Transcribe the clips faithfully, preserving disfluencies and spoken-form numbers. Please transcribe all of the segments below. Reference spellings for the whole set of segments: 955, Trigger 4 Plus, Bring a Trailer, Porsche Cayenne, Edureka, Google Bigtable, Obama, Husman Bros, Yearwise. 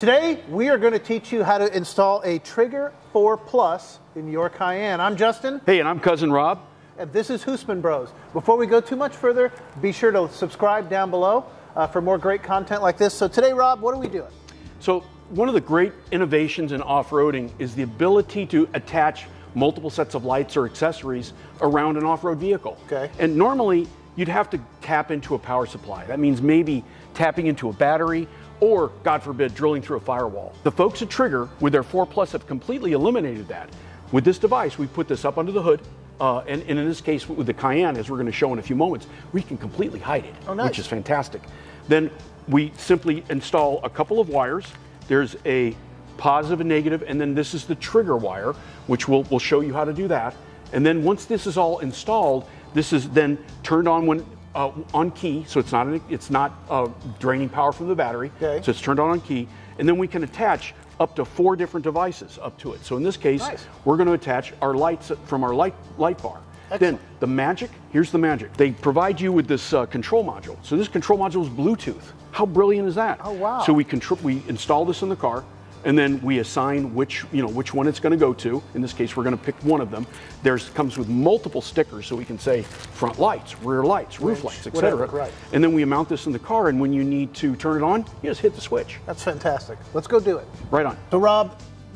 Today, we are going to teach you how to install a Trigger four Plus in your Cayenne. I'm Justin. Hey, and I'm Cousin Rob. And this is Husman Bros. Before we go too much further, be sure to subscribe down below uh, for more great content like this. So today, Rob, what are we doing? So one of the great innovations in off-roading is the ability to attach multiple sets of lights or accessories around an off-road vehicle. Okay. And normally, you'd have to tap into a power supply. That means maybe tapping into a battery, or, God forbid, drilling through a firewall. The folks at Trigger, with their four Plus, have completely eliminated that. With this device, we put this up under the hood, uh, and, and in this case, with the Cayenne, as we're going to show in a few moments, we can completely hide it, oh, nice. Which is fantastic. Then we simply install a couple of wires. There's a positive and negative, and then this is the trigger wire, which we'll, we'll show you how to do that. And then once this is all installed, this is then turned on when Uh, on key, so it's not an, it's not uh, draining power from the battery. Okay. So it's turned on on key, and then we can attach up to four different devices up to it. So in this case, nice. We're going to attach our lights from our light light bar. Excellent. Then the magic, here's the magic. They provide you with this uh, control module. So this control module is Bluetooth. How brilliant is that? Oh wow! So we control, we install this in the car, and then we assign which you know which one it's going to go to. In this case, we're going to pick one of them. There's comes with multiple stickers, so we can say front lights, rear lights, roof lights, et cetera. Right. And then we mount this in the car, and when you need to turn it on, you just hit the switch. That's fantastic. Let's go do it. Right on. So Rob,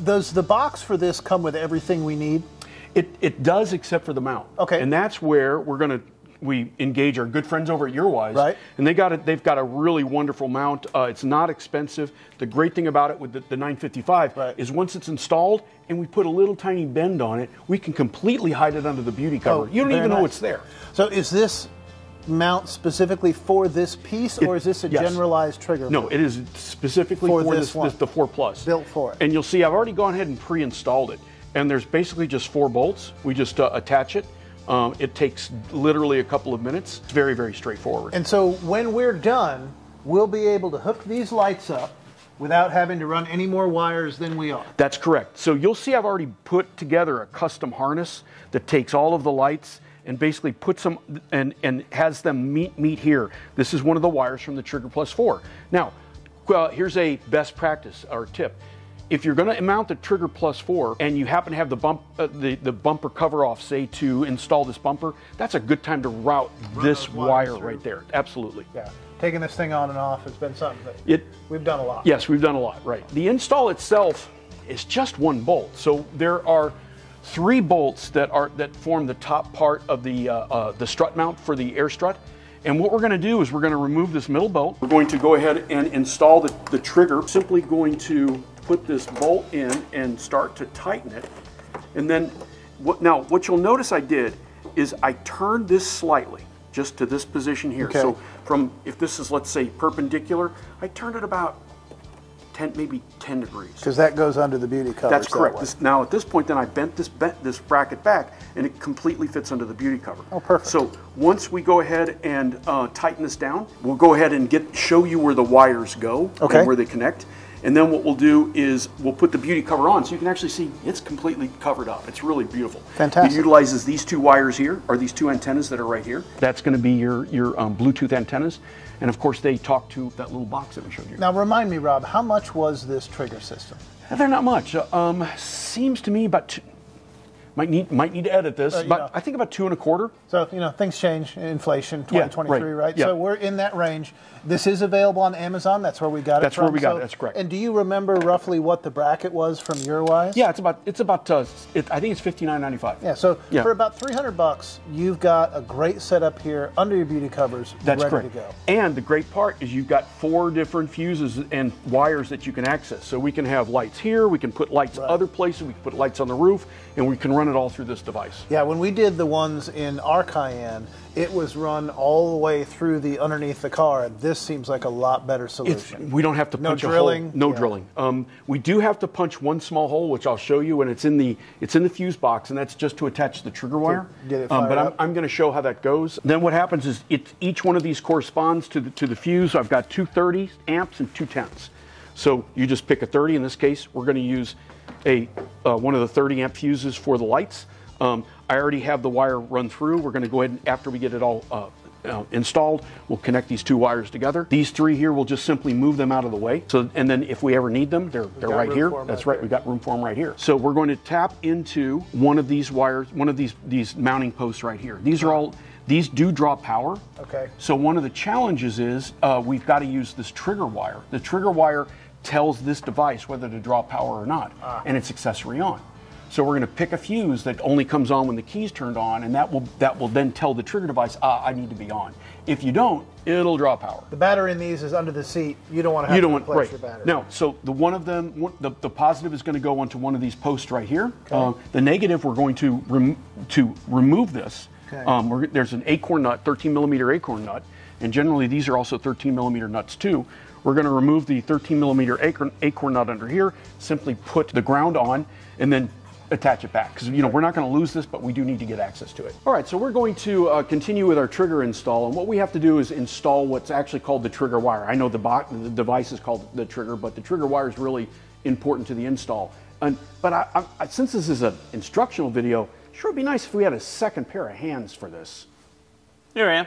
does the box for this come with everything we need? It it does, except for the mount. Okay. And that's where we're going to. We engage our good friends over at Yearwise, right. And they got a, they've got a really wonderful mount. Uh, it's not expensive. The great thing about it with the, the nine fifty-five right. is once it's installed and we put a little tiny bend on it, we can completely hide it under the beauty cover. Oh, you don't even nice. Know it's there. So is this mount specifically for this piece, it, or is this a yes. generalized trigger? No, it is specifically for, for this, this, one. this the four Plus. Built for it. And you'll see I've already gone ahead and pre-installed it. And there's basically just four bolts. We just uh, attach it. Um, it takes literally a couple of minutes. It's very, very straightforward. And so when we're done, we'll be able to hook these lights up without having to run any more wires than we are. That's correct. So you'll see I've already put together a custom harness that takes all of the lights and basically puts them and, and has them meet, meet here. This is one of the wires from the Trigger Plus four. Now, uh, here's a best practice or tip. If you're going to mount the Trigger Plus four and you happen to have the bump, uh, the, the bumper cover off, say, to install this bumper, that's a good time to route Run this wire through. Right there. Absolutely. Yeah. Taking this thing on and off has been something that it, we've done a lot. Yes, we've done a lot, right. The install itself is just one bolt. So there are three bolts that are that form the top part of the, uh, uh, the strut mount for the air strut. And what we're going to do is we're going to remove this middle bolt. We're going to go ahead and install the, the trigger. Simply going to put this bolt in and start to tighten it. And then, what, now what you'll notice I did is I turned this slightly, just to this position here. Okay. So from, if this is, let's say, perpendicular, I turned it about ten, maybe ten degrees. Because that goes under the beauty cover. That's correct. That this, now at this point, then I bent this bent this bracket back, and it completely fits under the beauty cover. Oh, perfect. So once we go ahead and uh, tighten this down, we'll go ahead and get show you where the wires go okay. and where they connect. And then what we'll do is we'll put the beauty cover on, so you can actually see it's completely covered up. It's really beautiful. Fantastic. It utilizes these two wires here, or these two antennas that are right here. That's going to be your, your um, Bluetooth antennas. And of course, they talk to that little box that we showed you. Now remind me, Rob, how much was this trigger system? They're not much. Um, seems to me about two, might need might need to edit this, uh, but know. I think about two and a quarter. So you know things change, inflation, twenty twenty-three, yeah, right? right? Yeah. So we're in that range. This is available on Amazon. That's where we got that's it. That's where we got so, it. That's correct. And do you remember roughly what the bracket was from Yearwise? Yeah, it's about it's about uh, it, I think it's fifty-nine ninety-five. Yeah. So yeah. for about three hundred bucks, you've got a great setup here under your beauty covers, that's ready correct. To go. And the great part is you've got four different fuses and wires that you can access. So we can have lights here. We can put lights right. other places. We can put lights on the roof, and we can run. It all through this device. Yeah, when we did the ones in our Cayenne, it was run all the way through the underneath the car. This seems like a lot better solution. It's, we don't have to punch no drilling. A hole. No yeah. drilling. Um, we do have to punch one small hole, which I'll show you, and it's in the it's in the fuse box, and that's just to attach the trigger wire. Did it fire um, but up? I'm, I'm going to show how that goes. Then what happens is it, each one of these corresponds to the to the fuse. I've got two thirty amps and two tenths. So you just pick a thirty. In this case, we're going to use a uh, one of the thirty amp fuses for the lights. Um, I already have the wire run through. We're going to go ahead and after we get it all uh, uh, installed, we'll connect these two wires together. These three here, we'll just simply move them out of the way. So, and then if we ever need them, they're, they're right here. That's right, we got room for them right here. So we're going to tap into one of these wires, one of these, these mounting posts right here. These are all, these do draw power. Okay. So one of the challenges is uh, we've got to use this trigger wire. The trigger wire tells this device whether to draw power or not, ah. and it's accessory on. So we're going to pick a fuse that only comes on when the key's turned on, and that will that will then tell the trigger device, ah, I need to be on. If you don't, it'll draw power. The battery in these is under the seat. You don't want to have you don't to replace want, right. your battery. No, so the one of them, one, the, the positive is going to go onto one of these posts right here. Okay. Um, the negative, we're going to, rem to remove this. Okay. Um, we're, there's an acorn nut, thirteen millimeter acorn nut, and generally these are also thirteen millimeter nuts too. We're going to remove the thirteen millimeter acorn, acorn nut under here, simply put the ground on, and then attach it back, because you know we're not going to lose this, but we do need to get access to it. All right, so we're going to uh, continue with our trigger install, and what we have to do is install what's actually called the trigger wire. I know the, box, the device is called the trigger, but the trigger wire is really important to the install. And but I, I, since this is an instructional video, sure would be nice if we had a second pair of hands for this. Here I am.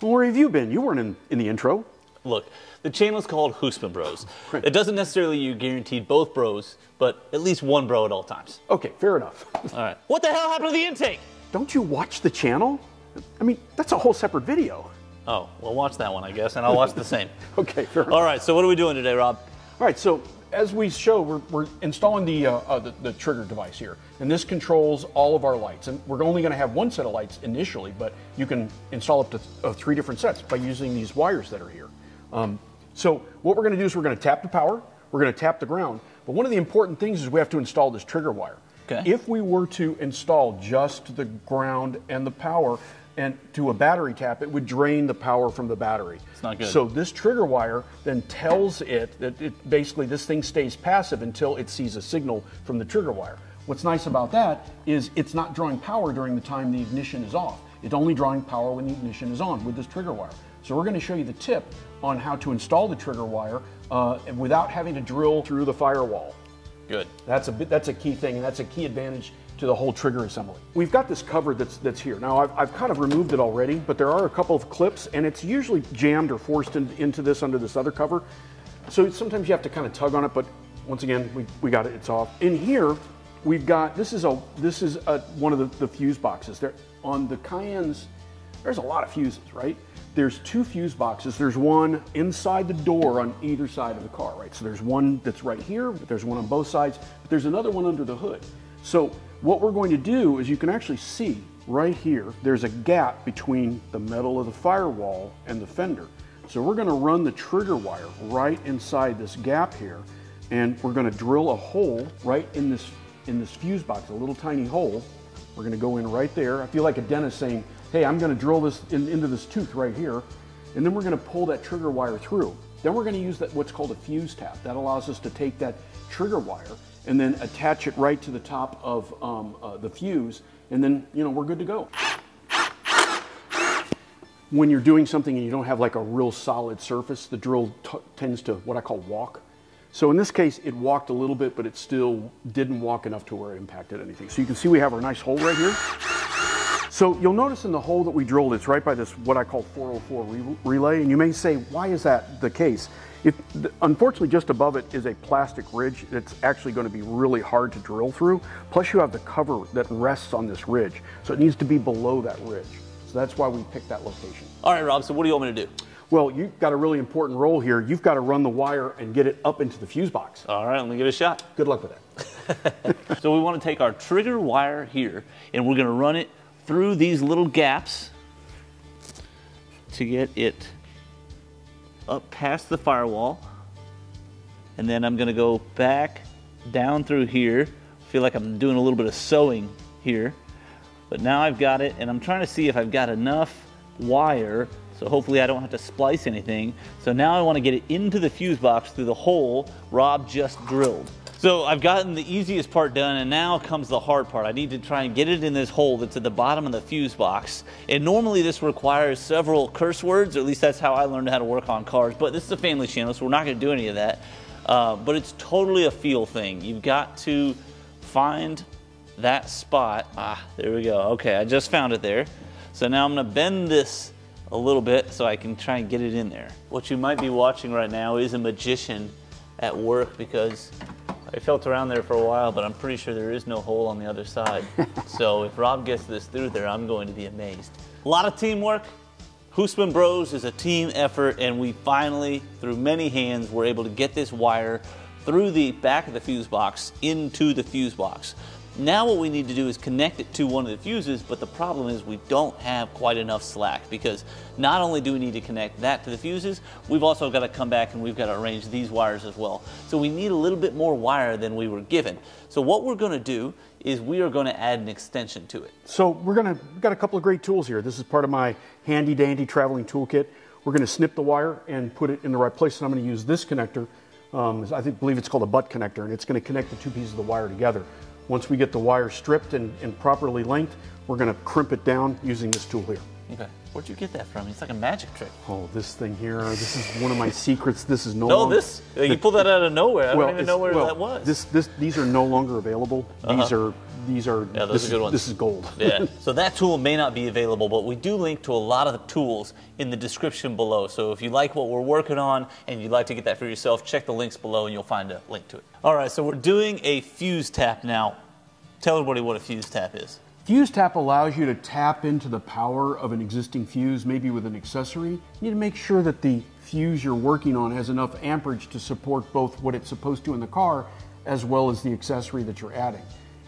Well, where have you been? You weren't in, in the intro. Look, the channel is called Husman Bros. It doesn't necessarily you guaranteed both bros, but at least one bro at all times. Okay, fair enough. All right. What the hell happened to the intake? Don't you watch the channel? I mean, that's a whole separate video. Oh, well, watch that one, I guess, and I'll watch the same. Okay, fair enough. All right, so what are we doing today, Rob? All right, so as we show, we're, we're installing the, uh, uh, the, the trigger device here, and this controls all of our lights. And we're only gonna have one set of lights initially, but you can install up to th uh, three different sets by using these wires that are here. Um, so what we're going to do is we're going to tap the power, we're going to tap the ground, but one of the important things is we have to install this trigger wire. Okay. If we were to install just the ground and the power and do a battery tap, it would drain the power from the battery. It's not good. So this trigger wire then tells it that it basically this thing stays passive until it sees a signal from the trigger wire. What's nice about that is it's not drawing power during the time the ignition is off. It's only drawing power when the ignition is on with this trigger wire. So we're going to show you the tip on how to install the trigger wire uh, without having to drill through the firewall. Good. That's a bit, that's a key thing, and that's a key advantage to the whole trigger assembly. We've got this cover that's that's here. Now I've, I've kind of removed it already, but there are a couple of clips, and it's usually jammed or forced in, into this under this other cover. So sometimes you have to kind of tug on it, but once again, we, we got it. It's off. In here, we've got this is a this is a, one of the, the fuse boxes. There on the Cayennes, there's a lot of fuses, right? There's two fuse boxes. There's one inside the door on either side of the car, right? So there's one that's right here, but there's one on both sides, but there's another one under the hood. So what we're going to do is you can actually see right here, there's a gap between the metal of the firewall and the fender. So we're gonna run the trigger wire right inside this gap here, and we're gonna drill a hole right in this, in this fuse box, a little tiny hole. We're gonna go in right there. I feel like a dentist saying, hey, I'm gonna drill this in, into this tooth right here, and then we're gonna pull that trigger wire through. Then we're gonna use that what's called a fuse tap. That allows us to take that trigger wire and then attach it right to the top of um, uh, the fuse, and then you know we're good to go. When you're doing something and you don't have like a real solid surface, the drill t tends to what I call walk. So in this case, it walked a little bit, but it still didn't walk enough to where it impacted anything. So you can see we have our nice hole right here. So you'll notice in the hole that we drilled, it's right by this, what I call four oh four re relay, and you may say, why is that the case? If, unfortunately, just above it is a plastic ridge that's actually gonna be really hard to drill through, plus you have the cover that rests on this ridge, so it needs to be below that ridge. So that's why we picked that location. All right, Rob, so what do you want me to do? Well, you've got a really important role here. You've got to run the wire and get it up into the fuse box. All right, let me give it a shot. Good luck with that. So we wanna take our trigger wire here, and we're gonna run it through these little gaps to get it up past the firewall, and then I'm gonna go back down through here. I feel like I'm doing a little bit of sewing here, but now I've got it, and I'm trying to see if I've got enough wire, so hopefully I don't have to splice anything. So now I want to get it into the fuse box through the hole Rob just drilled. So I've gotten the easiest part done, and now comes the hard part. I need to try and get it in this hole that's at the bottom of the fuse box. And normally this requires several curse words, or at least that's how I learned how to work on cars, but this is a family channel, so we're not gonna do any of that. Uh, but it's totally a feel thing. You've got to find that spot. Ah, there we go. Okay, I just found it there. So now I'm gonna bend this a little bit so I can try and get it in there. What you might be watching right now is a magician at work, because I felt around there for a while, but I'm pretty sure there is no hole on the other side. So if Rob gets this through there, I'm going to be amazed. A lot of teamwork. Husman Bros is a team effort, and we finally, through many hands, were able to get this wire through the back of the fuse box into the fuse box. Now what we need to do is connect it to one of the fuses, but the problem is we don't have quite enough slack, because not only do we need to connect that to the fuses, we've also got to come back and we've got to arrange these wires as well. So we need a little bit more wire than we were given. So what we're going to do is we are going to add an extension to it. So we're going to, we've got a couple of great tools here. This is part of my handy dandy traveling toolkit. We're going to snip the wire and put it in the right place, and I'm going to use this connector. Um, I think, believe it's called a butt connector, and it's going to connect the two pieces of the wire together. Once we get the wire stripped and, and properly linked, we're going to crimp it down using this tool here. Okay. Where'd you get that from? It's like a magic trick. Oh, this thing here. This is one of my secrets. This is no No, longer, this, you pulled that out of nowhere. I well, don't even know where well, that was. This, this, these are no longer available. Uh-huh. These are, these are, yeah, those this, are good ones. This is gold. Yeah. So that tool may not be available, but we do link to a lot of the tools in the description below. So if you like what we're working on and you'd like to get that for yourself, check the links below and you'll find a link to it. All right, so we're doing a fuse tap now. Tell everybody what a fuse tap is. Fuse tap allows you to tap into the power of an existing fuse, maybe with an accessory. You need to make sure that the fuse you're working on has enough amperage to support both what it's supposed to in the car as well as the accessory that you're adding.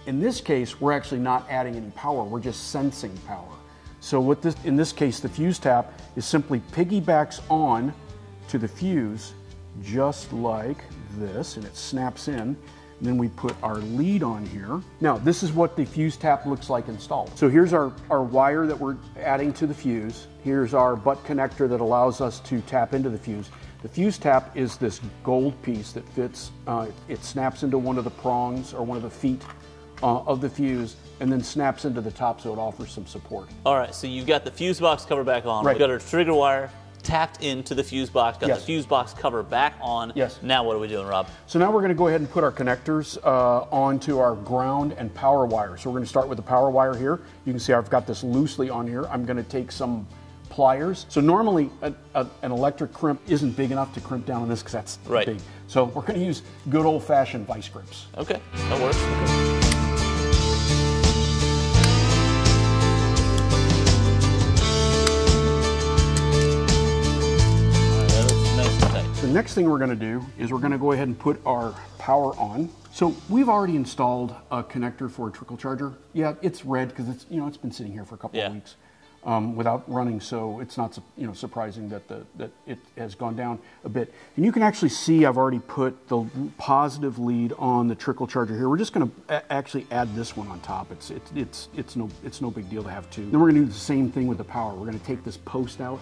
In this case, we're actually not adding any power, we're just sensing power. So what this, in this case, the fuse tap is simply piggybacks on to the fuse just like this, and it snaps in. And then we put our lead on here. Now, this is what the fuse tap looks like installed. So here's our, our wire that we're adding to the fuse. Here's our butt connector that allows us to tap into the fuse. The fuse tap is this gold piece that fits, uh, it snaps into one of the prongs or one of the feet uh, of the fuse, and then snaps into the top so it offers some support. All right, so you've got the fuse box cover back on. Right. We've got our trigger wire tapped into the fuse box, got yes. the fuse box cover back on. Yes. Now what are we doing, Rob? So now we're gonna go ahead and put our connectors uh, onto our ground and power wire. So we're gonna start with the power wire here. You can see I've got this loosely on here. I'm gonna take some pliers. So normally a, a, an electric crimp isn't big enough to crimp down on this because that's right. big. So we're gonna use good old fashioned vice grips. Okay, that works. Okay. The next thing we're going to do is we're going to go ahead and put our power on. So we've already installed a connector for a trickle charger. Yeah, it's red because it's you know it's been sitting here for a couple yeah. of weeks um, without running, so it's not you know surprising that the that it has gone down a bit. And you can actually see I've already put the positive lead on the trickle charger here. We're just going to actually add this one on top. It's it's it's it's no it's no big deal to have two. Then we're going to do the same thing with the power. We're going to take this post out.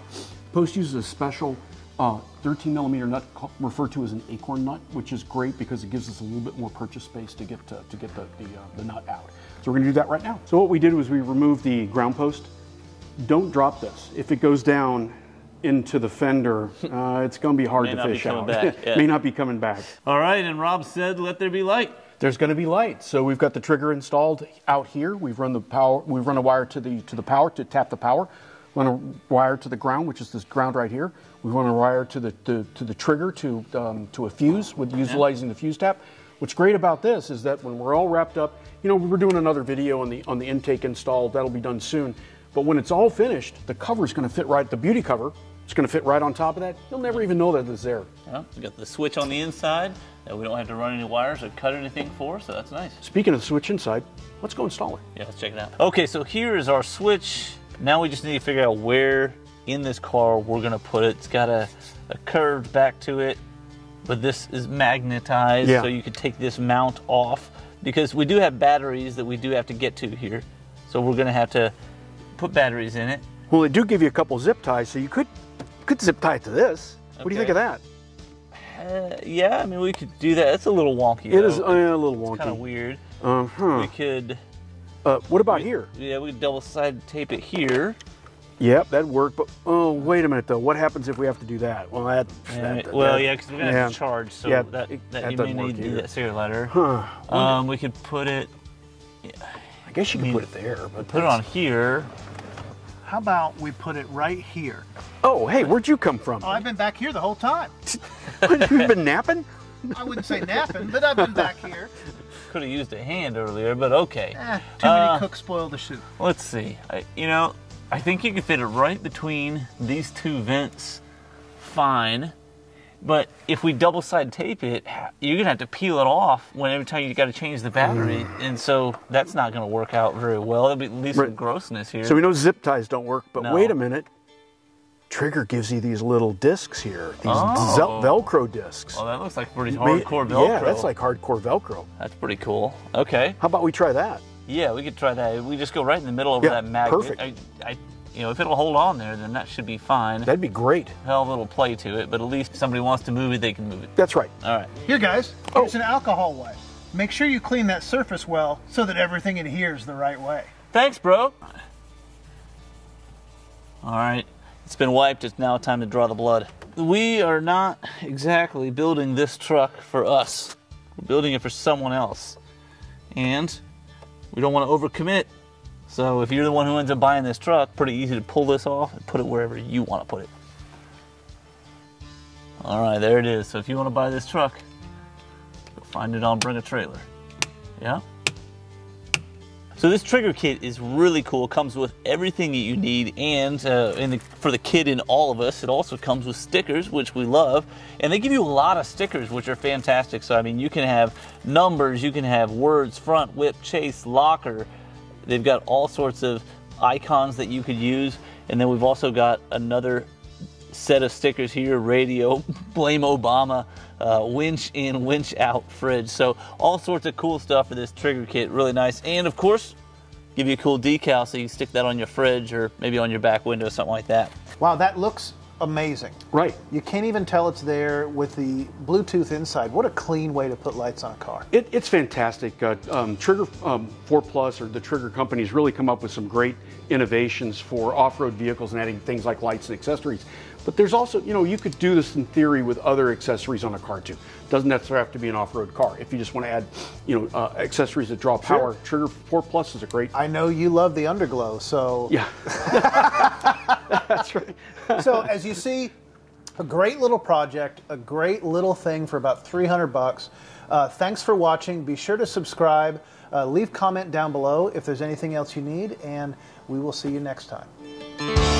Post uses a special Uh, thirteen millimeter nut referred to as an acorn nut, which is great because it gives us a little bit more purchase space to get to, to get the, the, uh, the nut out. So we're gonna do that right now. So what we did was we removed the ground post. Don't drop this. If it goes down into the fender, uh, it's gonna be hard to fish out. Back, yeah. May not be coming back. All right, and Rob said, let there be light. There's gonna be light. So we've got the trigger installed out here. We've run the power, we've run a wire to the, to the power to tap the power. We want to wire to the ground, which is this ground right here. We want to wire to the to, to the trigger to um, to a fuse with utilizing the fuse tap. What's great about this is that when we're all wrapped up, you know, we're doing another video on the on the intake install. That'll be done soon. But when it's all finished, the cover's going to fit right. The beauty cover, it's going to fit right on top of that. You'll never even know that it's there. Yeah, we got the switch on the inside that we don't have to run any wires or cut anything for, so that's nice. Speaking of the switch inside, let's go install it. Yeah, let's check it out. Okay, so here is our switch. Now we just need to figure out where in this car we're gonna put it. It's got a, a curved back to it, but this is magnetized, yeah. so you could take this mount off because we do have batteries that we do have to get to here. So we're gonna have to put batteries in it. Well, they do give you a couple zip ties, so you could you could zip tie it to this. Okay. What do you think of that? Uh, yeah, I mean, we could do that. It's a little wonky. It though. is uh, a little wonky. It's kind of weird. Uh huh. We could. Uh, what about we, here? Yeah, we double side tape it here. Yep, that'd work, but oh, wait a minute though. What happens if we have to do that? Well, that, yeah, that, that well, yeah, because we're gonna yeah. have to charge, so yeah, that, that, that you may need to do that cigarette lighter. Huh. Um, we could put it. Yeah, I guess you I mean, could put it there, but put it on here. How about we put it right here? Oh, hey, where'd you come from? Oh, I've been back here the whole time. You've been napping? I wouldn't say napping, but I've been back here. Could have used a hand earlier, but okay. Eh, too many uh, cooks spoil the soup. Let's see. I, you know, I think you can fit it right between these two vents fine. But if we double-side tape it, you're going to have to peel it off when every time you've got to change the battery. Mm. And so that's not going to work out very well. It'll be at least right. some grossness here. So we know zip ties don't work, but no. Wait a minute. Trigger gives you these little discs here, these oh. Velcro discs. Oh, that looks like pretty hardcore Velcro. Yeah, that's like hardcore Velcro. That's pretty cool. Okay. How about we try that? Yeah, we could try that. We just go right in the middle of yeah, that magnet. Perfect. I, I, You know, if it'll hold on there, then that should be fine. That'd be great. Hell of a little play to it, but at least if somebody wants to move it, they can move it. That's right. All right. Here, guys, here's oh. an alcohol wipe. Make sure you clean that surface well so that everything adheres the right way. Thanks, bro. All right. It's been wiped. It's now time to draw the blood. We are not exactly building this truck for us. We're building it for someone else. And we don't want to overcommit. So if you're the one who ends up buying this truck, pretty easy to pull this off and put it wherever you want to put it. All right, there it is. So if you want to buy this truck, go find it on Bring a Trailer. Yeah? So this trigger kit is really cool. It comes with everything that you need, and uh, in the, for the kid in all of us, it also comes with stickers, which we love. And they give you a lot of stickers, which are fantastic. So, I mean, you can have numbers, you can have words, front, whip, chase, locker. They've got all sorts of icons that you could use. And then we've also got another set of stickers here, radio, blame Obama, uh, winch in, winch out, fridge. So all sorts of cool stuff for this trigger kit, really nice. And of course, give you a cool decal so you can stick that on your fridge or maybe on your back window, something like that. Wow, that looks amazing. Right. You can't even tell it's there with the Bluetooth inside. What a clean way to put lights on a car. It, it's fantastic. Uh, um, Trigger um, four plus, or the Trigger companies, really come up with some great innovations for off-road vehicles and adding things like lights and accessories. But there's also, you know, you could do this in theory with other accessories on a car too. Doesn't necessarily have to be an off-road car. If you just want to add, you know, uh, accessories that draw power, sure. Trigger four plus is a great. I know you love the underglow, so. Yeah. That's right. So as you see, a great little project, a great little thing for about three hundred bucks. Uh, thanks for watching. Be sure to subscribe. Uh, leave comment down below if there's anything else you need, and we will see you next time.